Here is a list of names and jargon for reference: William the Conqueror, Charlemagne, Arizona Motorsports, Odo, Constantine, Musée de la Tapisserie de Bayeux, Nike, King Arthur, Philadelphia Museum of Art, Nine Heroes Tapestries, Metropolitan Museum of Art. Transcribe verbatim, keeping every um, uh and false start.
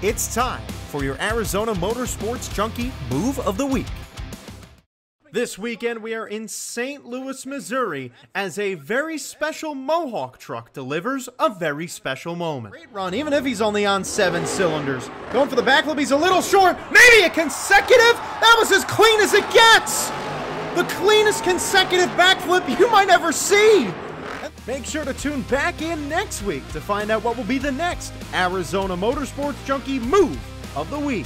It's time for your Arizona Motorsports Junkie Move of the Week. This weekend we are in Saint Louis, Missouri, as a very special Mohawk truck delivers a very special moment. Great run, even if he's only on seven cylinders. Going for the backflip, he's a little short, maybe a consecutive? That was as clean as it gets! The cleanest consecutive backflip you might ever see! Make sure to tune back in next week to find out what will be the next Arizona Motorsports Junkie Move of the Week.